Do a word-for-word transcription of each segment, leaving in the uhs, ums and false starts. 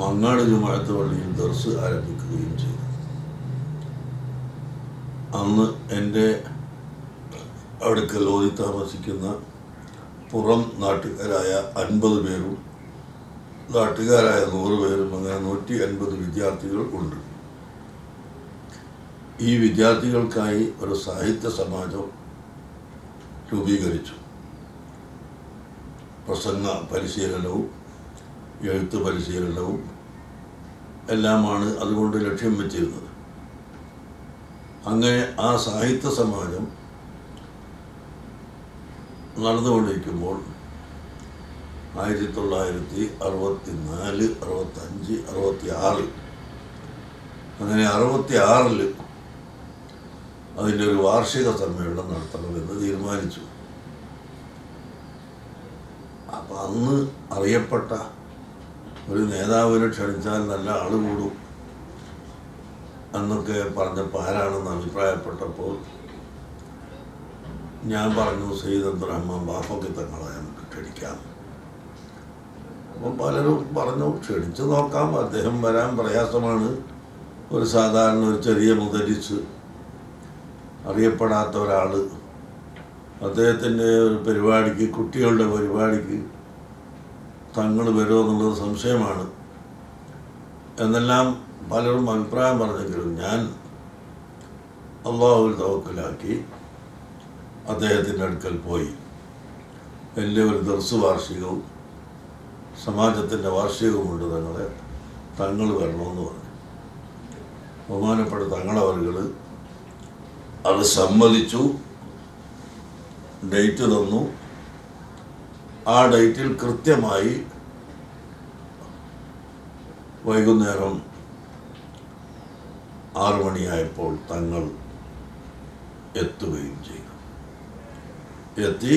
മങ്ങാട് ജുമാഅത്ത് പള്ളിയിൽ ദർസ് ആരംഭിക്കുകയും ചെയ്തു. അന്ന് എൻ്റെ അടുക്കൽ ഓതി താമസിക്കുന്ന പുറം നാട്ടുകാരായ അൻപത് പേരും നാട്ടുകാരായ നൂറ് പേരും അങ്ങനെ നൂറ്റി അൻപത് വിദ്യാർത്ഥികൾ ഉണ്ട്. ഈ വിദ്യാർത്ഥികൾക്കായി ഒരു സാഹിത്യ സമാജം രൂപീകരിച്ചു. പ്രസംഗ പരിശീലനവും എഴുത്ത് പരിശീലനവും എല്ലാമാണ് അതുകൊണ്ട് ലക്ഷ്യം വെച്ചിരുന്നത്. അങ്ങനെ ആ സാഹിത്യ സമാജം നടന്നുകൊണ്ടിരിക്കുമ്പോൾ ആയിരത്തി തൊള്ളായിരത്തി അറുപത്തി നാല് അറുപത്തഞ്ച് അറുപത്തി ആറ് അങ്ങനെ അറുപത്തി ആറിൽ അതിൻ്റെ ഒരു വാർഷിക സമ്മേളനം നടത്തണമെന്ന് തീരുമാനിച്ചു. അപ്പം അന്ന് അറിയപ്പെട്ട ഒരു നേതാവിനെ ക്ഷണിച്ചാൽ നല്ല ആൾ കൂടും എന്നൊക്കെ പറഞ്ഞപ്പോൾ ആരാണെന്ന് അഭിപ്രായപ്പെട്ടപ്പോൾ ഞാൻ പറഞ്ഞു സയ്യിദ് അബ്ദുറഹ്മാൻ ബാഫക്കി തങ്ങളെ നമുക്ക് ക്ഷണിക്കാം. അപ്പം പലരും പറഞ്ഞു ക്ഷണിച്ചു നോക്കാം, അദ്ദേഹം വരാൻ പ്രയാസമാണ്, ഒരു സാധാരണ ഒരു ചെറിയ മുതലിച്ച് അറിയപ്പെടാത്ത ഒരാൾ, അദ്ദേഹത്തിൻ്റെ ഒരു പരിപാടിക്ക് കുട്ടികളുടെ പരിപാടിക്ക് തങ്ങൾ വരുമോ എന്നുള്ളത് സംശയമാണ് എന്നെല്ലാം പലരും അഭിപ്രായം പറഞ്ഞെങ്കിലും ഞാൻ അള്ളാഹുവിൽ തവക്കലാക്കി അദ്ദേഹത്തിൻ്റെ അടുക്കൽ പോയി. എൻ്റെ ഒരു ദർസ് വാർഷികവും സമാജത്തിൻ്റെ വാർഷികവുമുണ്ട്, തങ്ങളെ തങ്ങൾ വരണമെന്ന് പറഞ്ഞു. ബഹുമാനപ്പെട്ട തങ്ങളവരുകൾ അത് സമ്മതിച്ചു, ഡേറ്റ് തന്നു. ആ ഡേറ്റിൽ കൃത്യമായി വൈകുന്നേരം ആറു മണിയായപ്പോൾ തങ്ങൾ എത്തുകയും ചെയ്തു. എത്തി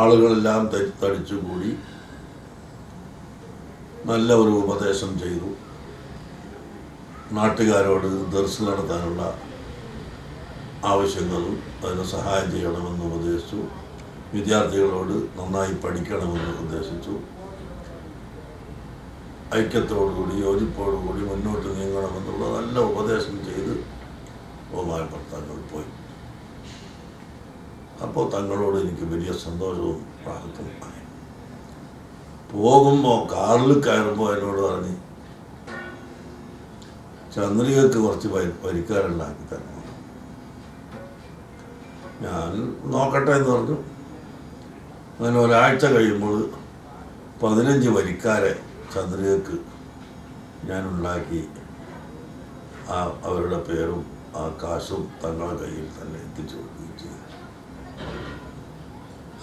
ആളുകളെല്ലാം തടിച്ചുകൂടി നല്ല ഒരു ഉപദേശം ചെയ്തു. നാട്ടുകാരോട് ദർസ് നടത്താനുള്ള ആവശ്യങ്ങളും അതിന് സഹായം ചെയ്യണമെന്ന് ഉപദേശിച്ചു. വിദ്യാർത്ഥികളോട് നന്നായി പഠിക്കണമെന്ന് ഉപദേശിച്ചു. ഐക്യത്തോടുകൂടി യോജിപ്പോടുകൂടി മുന്നോട്ട് നീങ്ങണമെന്നുള്ള നല്ല ഉപദേശം ചെയ്ത് ബഹുമാനപ്പെടുത്താൻ പോയി. അപ്പോൾ തങ്ങളോട് എനിക്ക് വലിയ സന്തോഷവും പ്രാർത്ഥനയുമായി. പോകുമ്പോൾ കാറിൽ കയറുമ്പോൾ എന്നോട് പറഞ്ഞ് ചന്ദ്രികക്ക് കുറച്ച് പരിക്കാരുണ്ടാക്കി തരണം. ഞാൻ നോക്കട്ടെ എന്ന് പറഞ്ഞു. അങ്ങനെ ഒരാഴ്ച കഴിയുമ്പോൾ പതിനഞ്ച് വരിക്കാരെ ചന്ദ്രികക്ക് ഞാനുണ്ടാക്കി. ആ അവരുടെ പേരും ആ കാശും തങ്ങളുടെ കയ്യിൽ തന്നെ എത്തിച്ചു കൊടുക്കുകയും ചെയ്തു.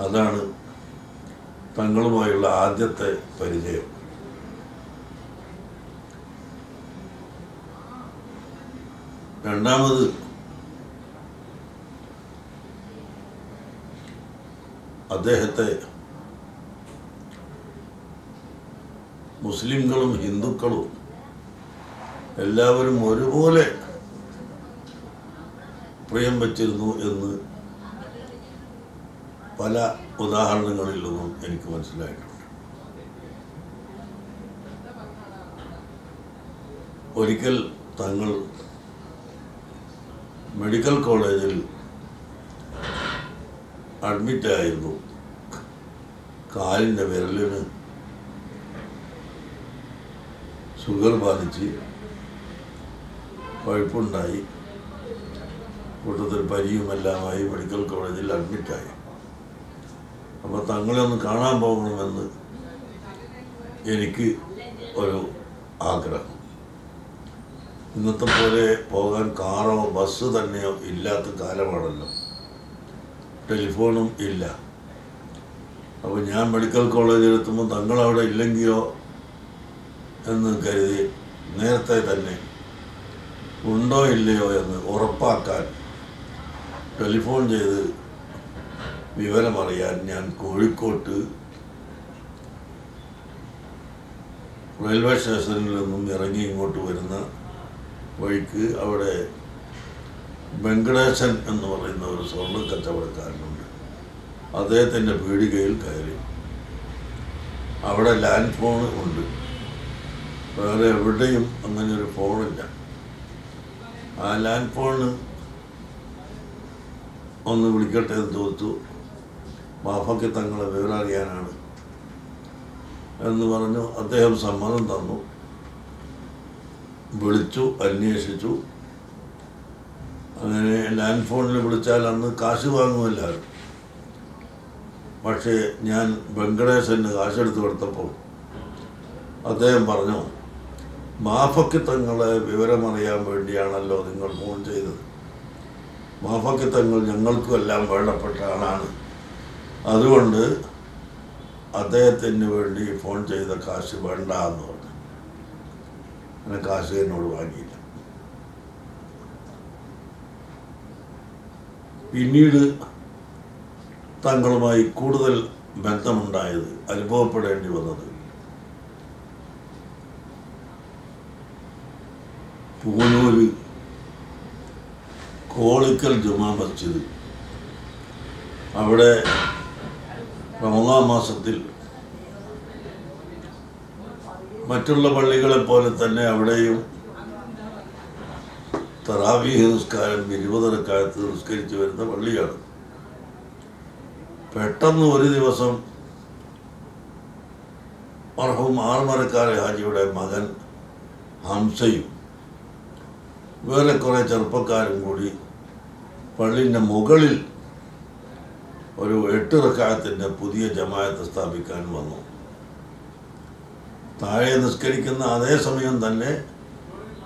അതാണ് തങ്ങളുമായുള്ള ആദ്യത്തെ പരിചയം. രണ്ടാമത് അദ്ദേഹത്തെ മുസ്ലിങ്ങളും ഹിന്ദുക്കളും എല്ലാവരും ഒരുപോലെ പ്രിയം വച്ചിരുന്നു എന്ന് പല ഉദാഹരണങ്ങളിൽ നിന്നും എനിക്ക് മനസ്സിലായിട്ടുണ്ട്. ഒരിക്കൽ തങ്ങൾ മെഡിക്കൽ കോളേജിൽ അഡ്മിറ്റായിരുന്നു. കാലിൻ്റെ വിരലിന് ഷുഗർ ബാധിച്ച് പഴുപ്പുണ്ടായി. കൂട്ടത്തിൽ പരിയുമെല്ലാമായി മെഡിക്കൽ കോളേജിൽ അഡ്മിറ്റായി. അപ്പോൾ തങ്ങളെ ഒന്ന് കാണാൻ പോകണമെന്ന് എനിക്ക് ഒരു ആഗ്രഹം. ഇന്നത്തെ പോലെ പോകാൻ കാറോ ബസ് തന്നെയോ ഇല്ലാത്ത കാലമാണല്ലോ, ടെലിഫോണും ഇല്ല. അപ്പോൾ ഞാൻ മെഡിക്കൽ കോളേജിൽ എത്തുമ്പോൾ തങ്ങളവിടെ ഇല്ലെങ്കിലോ എന്ന് കരുതി നേരത്തെ തന്നെ ഉണ്ടോ ഇല്ലയോ എന്ന് ഉറപ്പാക്കാൻ ടെലിഫോൺ ചെയ്ത് വിവരമറിയാൻ ഞാൻ കോഴിക്കോട്ട് റെയിൽവേ സ്റ്റേഷനിൽ നിന്നും ഇറങ്ങി ഇങ്ങോട്ട് വരുന്ന വഴിക്ക് അവിടെ വെങ്കടേശൻ എന്ന് പറയുന്ന ഒരു സ്വർണ്ണ കച്ചവടക്കാരനുണ്ട്. അദ്ദേഹത്തിൻ്റെ പീടികയിൽ കയറി. അവിടെ ലാൻഡ് ഫോൺ ഉണ്ട്, വേറെ എവിടെയും അങ്ങനെയൊരു ഫോണില്ല. ആ ലാൻഡ് ഫോണ് ഒന്ന് വിളിക്കട്ടെ എന്ന് തോർത്തു. ബാഫയ്ക്ക് തങ്ങളെ വിവരം അറിയാനാണ് എന്ന് പറഞ്ഞു. അദ്ദേഹം സമ്മതം തന്നു. വിളിച്ചു, അന്വേഷിച്ചു. അങ്ങനെ ലാൻഡ് ഫോണിൽ വിളിച്ചാൽ അന്ന് കാശ് വാങ്ങുമല്ലായിരുന്നു. പക്ഷേ ഞാൻ വെങ്കടേശന് കാശെടുത്ത് കൊടുത്തപ്പോൾ അദ്ദേഹം പറഞ്ഞു, മാഫയ്ക്ക് തങ്ങളെ വിവരമറിയാൻ വേണ്ടിയാണല്ലോ നിങ്ങൾ ഫോൺ ചെയ്തത്. മാഫയ്ക്ക് തങ്ങൾ ഞങ്ങൾക്കും എല്ലാം വേണ്ടപ്പെട്ട ആളാണ്. അതുകൊണ്ട് അദ്ദേഹത്തിന് വേണ്ടി ഫോൺ ചെയ്ത കാശ് വേണ്ട എന്ന് പറഞ്ഞു. അങ്ങനെ കാശ് എന്നോട് വാങ്ങിയില്ല. പിന്നീട് തങ്ങളുമായി കൂടുതൽ ബന്ധമുണ്ടായത് അനുഭവപ്പെടേണ്ടി വന്നത് പൂനൂര് കോളിക്കൽ ജുമാ മസ്ജിദ്. അവിടെ റമളാൻ മാസത്തിൽ മറ്റുള്ള പള്ളികളെപ്പോലെ തന്നെ അവിടെയും തറാവീഹ് നിസ്കാരം ഇരുപതരക്കാലത്ത് നിസ്കരിച്ചു വരുന്ന പള്ളിയാണ്. പെട്ടെന്ന് ഒരു ദിവസം മർഹൂം ആറുമരക്കാരെ ഹാജിയുടെ മകൻ ഹംസയും വേറെ കുറേ ചെറുപ്പക്കാരും കൂടി പള്ളിൻ്റെ മുകളിൽ ഒരു എട്ട് റക്അത്തിൻ്റെ പുതിയ ജമാഅത്ത് സ്ഥാപിക്കാൻ വന്നു. താഴെ നിസ്കരിക്കുന്ന അതേ സമയം തന്നെ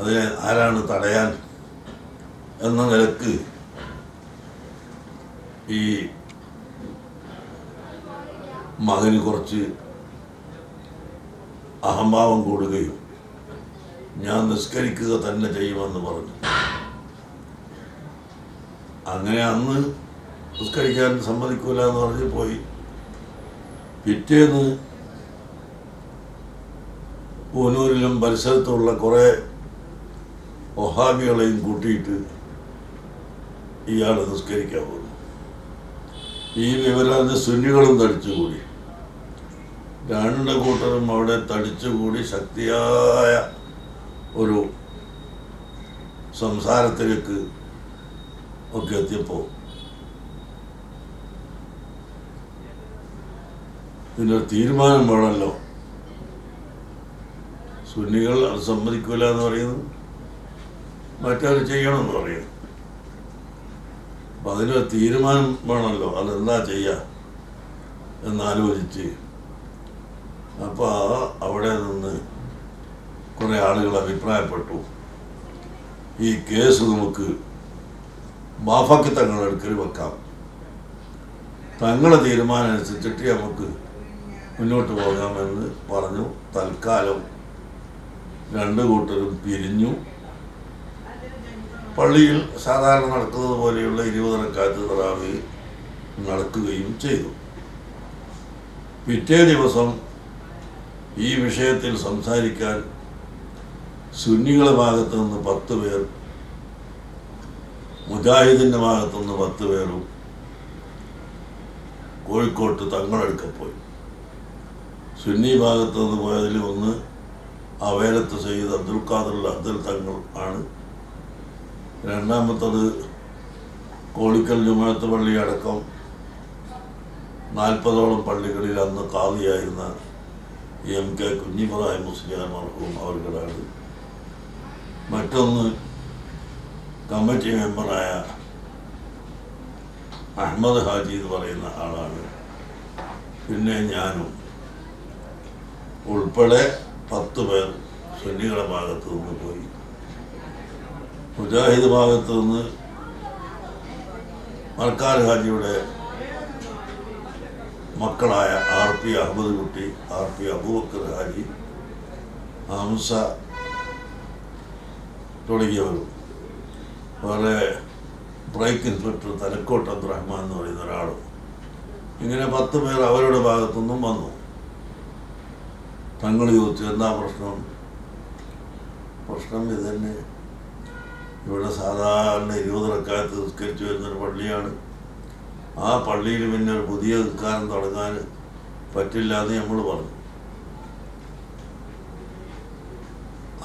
അതിനെ ആരാണ് തടയാൻ എന്ന നിലക്ക് ഈ മകന് കുറച്ച് അഹംഭാവം കൂടുകയും ഞാൻ നിസ്കരിക്കുക തന്നെ ചെയ്യുമെന്ന് പറഞ്ഞു. അങ്ങനെ അന്ന് നിസ്കരിക്കാൻ സമ്മതിക്കൂല എന്ന് പറഞ്ഞ് പോയി. പിറ്റേന്ന് പൂനൂരിലും പരിസരത്തുള്ള കുറേ വഹാബികളെയും കൂട്ടിയിട്ട് ഇയാൾ നിസ്കരിക്കാൻ പോകുന്നു. ഈ വിവരാതെ സുന്നികളും തടിച്ചുകൂടി. രണ്ട് കൂട്ടരും അവിടെ തടിച്ചുകൂടി ശക്തിയായ ഒരു സംസാരത്തിലേക്ക് ഒക്കെ എത്തിയപ്പോൾ ഇതിനൊരു തീരുമാനം വേണമല്ലോ. സുന്നികൾ അത് സമ്മതിക്കില്ല എന്ന് പറയുന്നു, മറ്റവർ ചെയ്യണമെന്ന് പറയുന്നു. അപ്പം അതിനൊരു തീരുമാനം വേണമല്ലോ, അതെന്താ ചെയ്യുക എന്നാലോചിച്ച് അപ്പോൾ അവിടെ നിന്ന് കുറേ ആളുകൾ അഭിപ്രായപ്പെട്ടു, ഈ കേസ് നമുക്ക് ബാഫയ്ക്ക് തങ്ങളുടെ അടുക്കൽ വെക്കാം, തങ്ങളുടെ തീരുമാനം അനുസരിച്ചിട്ട് നമുക്ക് മുന്നോട്ട് പോകാമെന്ന് പറഞ്ഞു. തൽക്കാലം രണ്ട് കൂട്ടരും പിരിഞ്ഞു. പള്ളിയിൽ സാധാരണ നടക്കുന്നത് പോലെയുള്ള ഇരുപതരക്കാലത്ത് തറാവീഹ് നടക്കുകയും ചെയ്തു. പിറ്റേ ദിവസം ഈ വിഷയത്തിൽ സംസാരിക്കാൻ സുന്നികളുടെ ഭാഗത്തു നിന്ന് പത്ത് പേർ, മുജാഹിദിൻ്റെ ഭാഗത്തു നിന്ന് പത്ത് പേരും കോഴിക്കോട്ട് തങ്ങളെടുക്ക പോയി. സുന്നി ഭാഗത്തു നിന്ന് പോയതിൽ ഒന്ന് അവേലത്ത് സയ്യിദ് അബ്ദുൽ ഖാദർ അബ്ദുൽ തങ്ങൾ ആണ്. രണ്ടാമത്തത് കോളിക്കൽ ജുമാഅത്ത് പള്ളി അടക്കം നാൽപ്പതോളം പള്ളികളിൽ അന്ന് കാളിയായിരുന്ന എം കെ കുഞ്ഞിമറായ മുസ്ലിയാർ മർഹൂം അവർക്കടാണ്. മറ്റൊന്ന് കമ്മിറ്റി മെമ്പറായ അഹമ്മദ് ഹാജി എന്ന് പറയുന്ന ആളാണ്. പിന്നെ ഞാനും ഉൾപ്പെടെ പത്ത് പേർ സുന്നികളുടെ ഭാഗത്ത് നിന്ന് പോയി. മുജാഹിദ് ഭാഗത്ത് നിന്ന് മർക്കാർ ഹാജിയുടെ മക്കളായ R P Ahammad Kutty, R P Abubakar Haji, Hamza തുടങ്ങിയവരും വേറെ ബ്രേക്ക് ഇൻസ്പെക്ടർ തലക്കോട്ട് അബ്ദുറഹ്മാൻ എന്ന് പറയുന്ന ഒരാളും, ഇങ്ങനെ പത്ത് പേർ അവരുടെ ഭാഗത്തുനിന്നും വന്നു. തങ്ങൾ ചോദിച്ചു, എന്താ പ്രശ്നം? പ്രശ്നം ഇത് തന്നെ, ഇവിടെ സാധാരണ ഇരുപത് റക്അത്ത് നിസ്കരിച്ചു വരുന്നൊരു പള്ളിയാണ്, ആ പള്ളിയിൽ പിന്നെ ഒരു പുതിയ നിസ്കാരം തുടങ്ങാൻ പറ്റില്ല എന്ന് നമ്മൾ പറഞ്ഞു.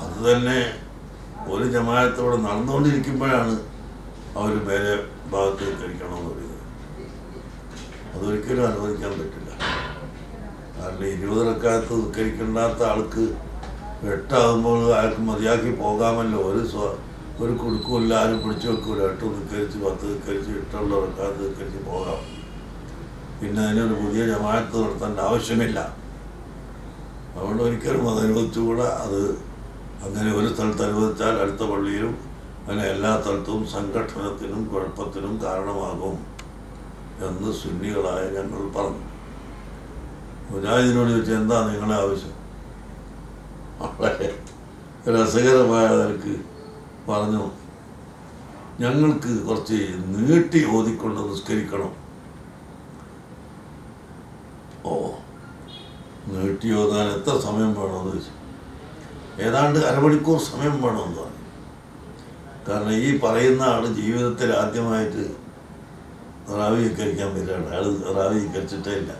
അത് തന്നെ ഒരു ജമാഅത്തോടെ നടന്നുകൊണ്ടിരിക്കുമ്പോഴാണ് അവർ വേറെ ഭാഗത്ത് കഴിക്കണമെന്ന് പറയുന്നത്. അതൊരിക്കലും അനുവദിക്കാൻ പറ്റില്ല. കാരണം ഇരുപത് റക്അത്ത് നിസ്കരിക്കേണ്ടാത്ത ആൾക്ക് എട്ടാകുമ്പോൾ ആൾക്ക് മതിയാക്കി പോകാമല്ലോ. ഒരു സ്വ ഒരു കുടുക്കുമില്ല, ആരും പിടിച്ചു വെക്കൂല. എട്ട് നിക്കരിച്ച് പത്ത് നിക്കരിച്ച് ഇട്ടുള്ള റക്അത്ത് നിക്കരിച്ച് പോകാം. പിന്നെ അതിനൊരു പുതിയ ജമാഅത്ത് നടത്തേണ്ട ആവശ്യമില്ല. അതുകൊണ്ട് ഒരിക്കലും അത് അനുവദിച്ചുകൂടാ. അത് അങ്ങനെ ഒരു സ്ഥലത്ത് അനുവദിച്ചാൽ അടുത്ത പള്ളിയിലും അങ്ങനെ എല്ലാ സ്ഥലത്തും സംഘട്ടനത്തിനും കുഴപ്പത്തിനും കാരണമാകും എന്ന് സുന്നികളായ ഞങ്ങൾ പറഞ്ഞു. മുജാഹിദിനോട് ചോദിച്ചാൽ എന്താ നിങ്ങളുടെ ആവശ്യം? വളരെ രസകരമായ നിലക്ക് പറഞ്ഞു, ഞങ്ങൾക്ക് കുറച്ച് നീട്ടി ഓതിക്കൊണ്ട് നിസ്കരിക്കണം. ഓ, നീട്ടി ഓതാൻ എത്ര സമയം വേണമെന്ന് ചോദിച്ചു. ഏതാണ്ട് അരമണിക്കൂർ സമയം വേണമെന്ന് പറഞ്ഞു. കാരണം ഈ പറയുന്ന ആൾ ജീവിതത്തിൽ ആദ്യമായിട്ട് റാവീകരിക്കാൻ വരികയാണ്. അയാൾ റാവീകരിച്ചിട്ടേ ഇല്ല,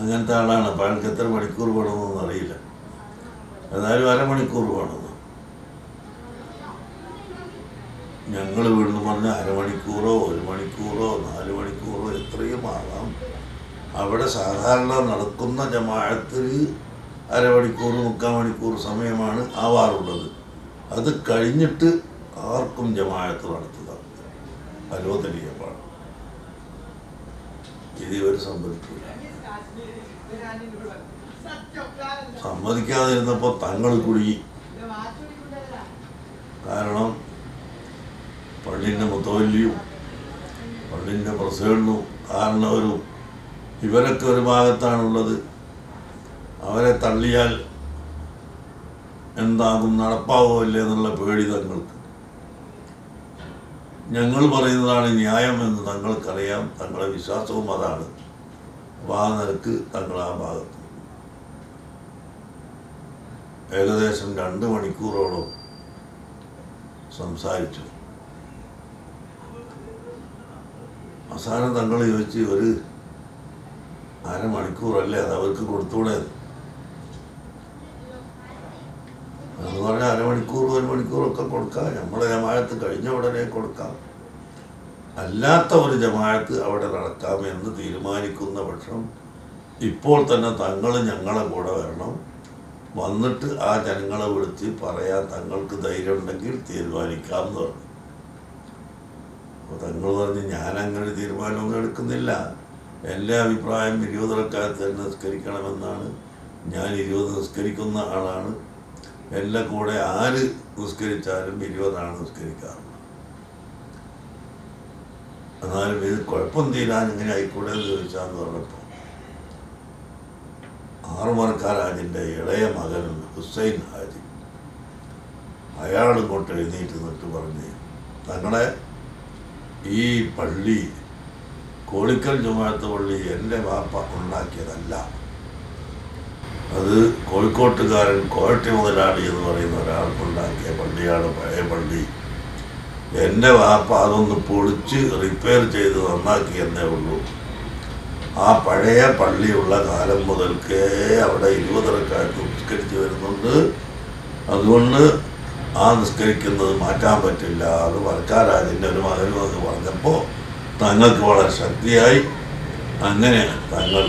അങ്ങനത്തെ ആളാണ്. അപ്പം അയാൾക്ക് എത്ര മണിക്കൂർ വേണമെന്നൊന്നും അറിയില്ല. ഏതായാലും അരമണിക്കൂർ വേണമെന്ന് ഞങ്ങൾ വീണ്ടും പറഞ്ഞ അരമണിക്കൂറോ ഒരു മണിക്കൂറോ നാല് മണിക്കൂറോ എത്രയും ആവാം. അവിടെ സാധാരണ നടക്കുന്ന ജമാഅത്തിൽ അരമണിക്കൂർ മുക്കാൽ മണിക്കൂർ സമയമാണ് ആവാറുള്ളത്. അത് കഴിഞ്ഞിട്ട് ആർക്കും ജമാഅത്ത് നടത്തുക അനുവദനീയമാണ്. ഇതിവർ സമ്മതിക്കില്ല. സമ്മതിക്കാതിരുന്നപ്പോൾ തങ്ങൾ കുടുങ്ങി. കാരണം പള്ളിൻ്റെ മുത്തവല്ലിയും പള്ളിൻ്റെ പ്രസിഡന്റും കാരണവരും ഇവരൊക്കെ ഒരു ഭാഗത്താണുള്ളത്. അവരെ തള്ളിയാൽ എന്താകും, നടപ്പാവോ ഇല്ലേ എന്നുള്ള പേടി തങ്ങൾക്ക്. ഞങ്ങൾ പറയുന്നതാണ് ന്യായം എന്ന് തങ്ങൾക്കറിയാം. തങ്ങളുടെ വിശ്വാസവും അതാണ്. അപ്പോൾ ആ നിലക്ക് തങ്ങൾ ആ ഭാഗത്ത് ഏകദേശം രണ്ട് മണിക്കൂറോളം സംസാരിച്ചു. അവസാനം തങ്ങൾ ചോദിച്ച്, ഒരു അരമണിക്കൂറല്ലേ അത് അവർക്ക് കൊടുത്തൂടെ? എന്ന് പറഞ്ഞാൽ അരമണിക്കൂർ ഒരു മണിക്കൂറൊക്കെ കൊടുക്കാം, നമ്മുടെ ജമാഅത്ത് കഴിഞ്ഞ ഉടനെ കൊടുക്കാം. അല്ലാത്ത ഒരു ജമാഅത്ത് അവിടെ നടക്കാമെന്ന് തീരുമാനിക്കുന്ന പക്ഷം ഇപ്പോൾ തന്നെ തങ്ങൾ ഞങ്ങളെ കൂടെ വരണം. വന്നിട്ട് ആ ജനങ്ങളെ വിളിച്ച് പറയാൻ തങ്ങൾക്ക് ധൈര്യം ഉണ്ടെങ്കിൽ തീരുമാനിക്കാം എന്ന് പറഞ്ഞു. അപ്പോൾ തങ്ങൾ പറഞ്ഞ്, ഞാനങ്ങനെ തീരുമാനമൊന്നും എടുക്കുന്നില്ല. എൻ്റെ അഭിപ്രായം ഇരുപത് റക്അത്ത് തന്നെ നിസ്കരിക്കണമെന്നാണ്. ഞാൻ ഇരുപത് നിസ്കരിക്കുന്ന ആളാണ്. എൻ്റെ കൂടെ ആര് നിസ്കരിച്ചാലും ഇരുപതാണ് നിസ്കരിക്കാറുള്ളത്. എന്നാലും ഇത് കുഴപ്പം തീരാൻ ഇങ്ങനെ ആയിക്കൂടെ എന്ന് ചോദിച്ചാന്ന് പറഞ്ഞപ്പോൾ ആറുമർക്കാർ ഹാജിൻ്റെ ഇളയ മകനുണ്ട് ഹുസൈൻ ഹാജി, അയാൾ ഇങ്ങോട്ട് എഴുന്നേറ്റ് നിന്നിട്ട് പറഞ്ഞ്, തങ്ങളെ ഈ പള്ളി കോളിക്കൽ ജമാഅത്ത് പള്ളി എൻ്റെ വാപ്പ ഉണ്ടാക്കിയതല്ല. അത് കോഴിക്കോട്ടുകാരൻ കോഴട്ടി മുതലാളി എന്ന് പറയുന്ന ഒരാൾ ഉണ്ടാക്കിയ പള്ളിയാണ്, പഴയ പള്ളി. എൻ്റെ വാപ്പ അതൊന്ന് പൊളിച്ച് റിപ്പയർ ചെയ്ത് നന്നാക്കിയെന്നേ ഉള്ളൂ. ആ പഴയ പള്ളിയുള്ള കാലം മുതൽക്കേ അവിടെ ഇരുപത് റക്അത്ത് നിസ്കരിച്ച് വരുന്നുണ്ട്. അതുകൊണ്ട് ആ നിസ്കരിക്കുന്നത് മാറ്റാൻ പറ്റില്ല. അത് മറക്കാരാജിൻ്റെ ഒരു മകനും അത് പറഞ്ഞപ്പോൾ തങ്ങൾക്ക് വളരെ ശക്തിയായി. അങ്ങനെ തങ്ങൾ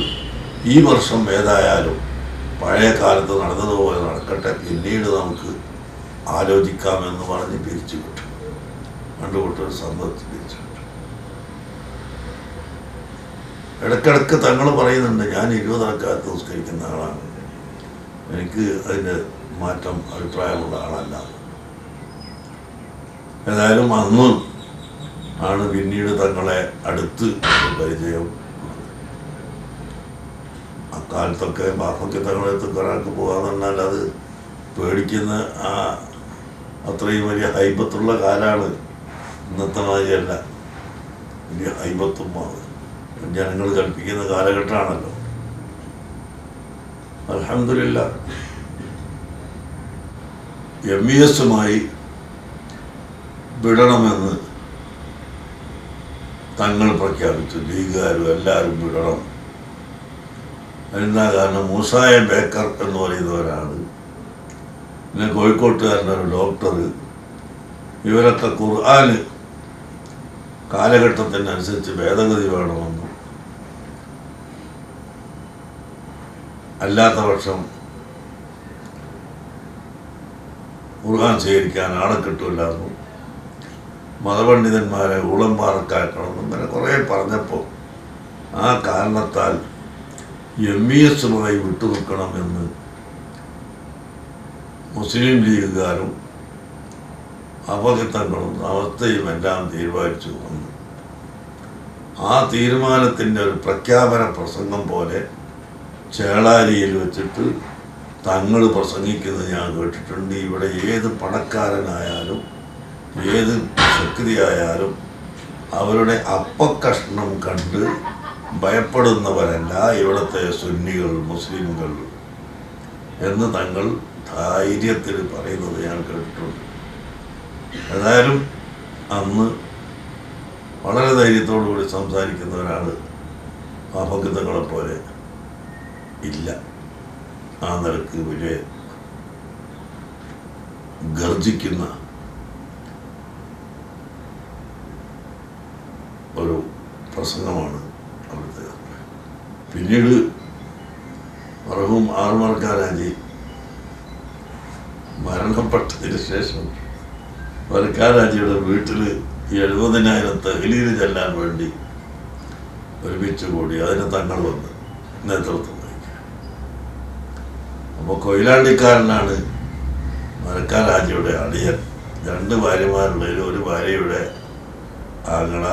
ഈ വർഷം ഏതായാലും പഴയ കാലത്ത് നടന്നതുപോലെ നടക്കട്ടെ, പിന്നീട് നമുക്ക് ആലോചിക്കാമെന്ന് പറഞ്ഞ് പിരിച്ചു വിട്ടു. രണ്ടു കൂട്ടർ സമ്മതിച്ച് പിരിച്ചു വിട്ടു. ഇടയ്ക്കിടയ്ക്ക് തങ്ങൾ പറയുന്നുണ്ട്, ഞാൻ ഇരുപതരക്കാലത്ത് നിസ്കരിക്കുന്ന ആളാണ്, എനിക്ക് അതിൻ്റെ മാറ്റം അഭിപ്രായമുള്ള ആളല്ല. ഏതായാലും അന്നും ആണ് പിന്നീട് തങ്ങളെ അടുത്ത് പരിചയം. അക്കാലത്തൊക്കെ ബാഫയ്ക്ക് തങ്ങളെ തക്കറാക്ക് പോകാന്ന് പറഞ്ഞാൽ അത് പേടിക്കുന്ന ആ അത്രയും വലിയ ഹൈബത്തുള്ള കാലാണ്. ഇന്നത്തെ മാതിരിയല്ല, വലിയ ഹൈബത്തും ജനങ്ങൾ കൽപ്പിക്കുന്ന കാലഘട്ടമാണല്ലോ. അൽഹംദുലില്ലാ എം ഇ എസുമായി വിടണമെന്ന് തങ്ങൾ പ്രഖ്യാപിച്ചു. ലീഗുകാരും എല്ലാവരും വിടണം. അതിനെന്താ കാരണം? മൂസായ ബേക്കർ എന്ന് പറയുന്നവരാണ്, പിന്നെ കോഴിക്കോട്ടുകാരനൊരു ഡോക്ടർ. ഇവരൊക്കെ ഖുർആന് കാലഘട്ടത്തിനനുസരിച്ച് ഭേദഗതി വേണമെന്നും അല്ലാത്ത പക്ഷം ഖുർആൻ സ്വീകരിക്കാൻ ആളെ കിട്ടില്ലായിരുന്നു, മതപണ്ഡിതന്മാരെ ഊളംപാറക്കാക്കണമെന്നും ഇങ്ങനെ കുറേ പറഞ്ഞപ്പോൾ ആ കാരണത്താൽ എം ഇ എസുമായി വിട്ടുനിൽക്കണമെന്ന് മുസ്ലിം ലീഗുകാരും അപകടങ്ങളും അവസ്ഥയും എല്ലാം തീരുമാനിച്ചു വന്നു. ആ തീരുമാനത്തിൻ്റെ ഒരു പ്രഖ്യാപന പ്രസംഗം പോലെ ചേളാരിയിൽ വെച്ചിട്ട് തങ്ങൾ പ്രസംഗിക്കുന്നത് ഞാൻ കേട്ടിട്ടുണ്ട്. ഇവിടെ ഏത് പണക്കാരനായാലും ഏത് ശക്തിയായാലും അവരുടെ അപ്പക്കഷ്ണം കണ്ട് ഭയപ്പെടുന്നവരല്ല ഇവിടുത്തെ സുന്നികൾ, മുസ്ലിമുകൾ എന്ന് തങ്ങൾ ധൈര്യത്തിൽ പറയുന്നത് ഞാൻ കേട്ടിട്ടുണ്ട്. ഏതായാലും അന്ന് വളരെ ധൈര്യത്തോടുകൂടി സംസാരിക്കുന്ന ഒരാൾ അപകടങ്ങളെപ്പോലെ ഇല്ല. ആ നിലക്ക് വലിയ ഗർജിക്കുന്ന ഒരു പ്രസംഗമാണ് അവിടുത്തെ. പിന്നീട് മർഹൂം ആറുമാർക്കാരാജി മരണപ്പെട്ടതിന് ശേഷം വർക്കാരാജിയുടെ വീട്ടിൽ ഈ എഴുപതിനായിരം തഹ്ലീൽ ചെല്ലാൻ വേണ്ടി ഒരുമിച്ച് കൂടി. അതിന് തങ്ങൾ വന്ന് നേതൃത്വം വഹിക്കുക. അപ്പോൾ കൊയിലാണ്ടിക്കാരനാണ് വർക്കാരാജിയുടെ അളിയൻ. രണ്ട് ഭാര്യമാരുള്ളതിൽ ഒരു ഭാര്യയുടെ ആങ്ങള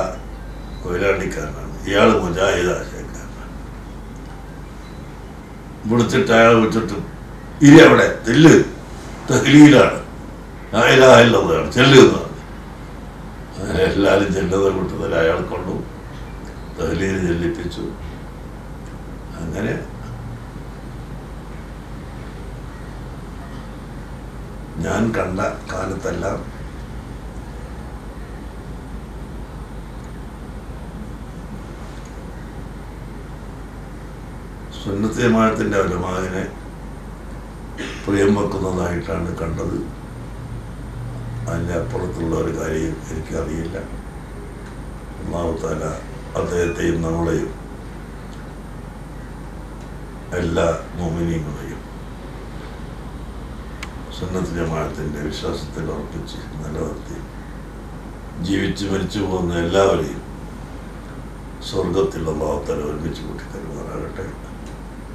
കൊയിലാണ്ടിക്കാരനാണ്. ഇയാൾ മുജാഹിദ് ആശയക്കാരനാണ്. വിളിച്ചിട്ട് അയാൾ വിളിച്ചിട്ട് ഇനി അവിടെ തെല്ല് തഹ്ലീലാണ് അയലാഹില്ലതാണ് ചെല്ലുന്ന അങ്ങനെ എല്ലാവരും ചെല്ലുന്ന കൂട്ടത്തിൽ അയാൾ കൊണ്ടു തഹ്ലീൽ ചെല്ലിപ്പിച്ചു. അങ്ങനെ ഞാൻ കണ്ട കാലത്തെല്ലാം സുന്നത്ത് ജമാഅത്തിന്റെ ഒരു മകനെ പ്രിയം വെക്കുന്നതായിട്ടാണ് കണ്ടത്. അതിൻ്റെ അപ്പുറത്തുള്ള ഒരു കാര്യം എനിക്കറിയില്ല. അല്ലാഹു തആല അദ്ദേഹത്തെയും നമ്മളെയും എല്ലാ മുഅ്മിനീങ്ങളെയും സുന്നത്ത് ജമാഅത്തിൻ്റെ വിശ്വാസത്തിൽ ഉറപ്പിച്ച് നിലനിർത്തി ജീവിച്ച് മരിച്ചു പോകുന്ന എല്ലാവരെയും സ്വർഗത്തിൽ അല്ലാഹു തആല ഒരുമിച്ച് കൂട്ടി തരുമാറാകട്ടെ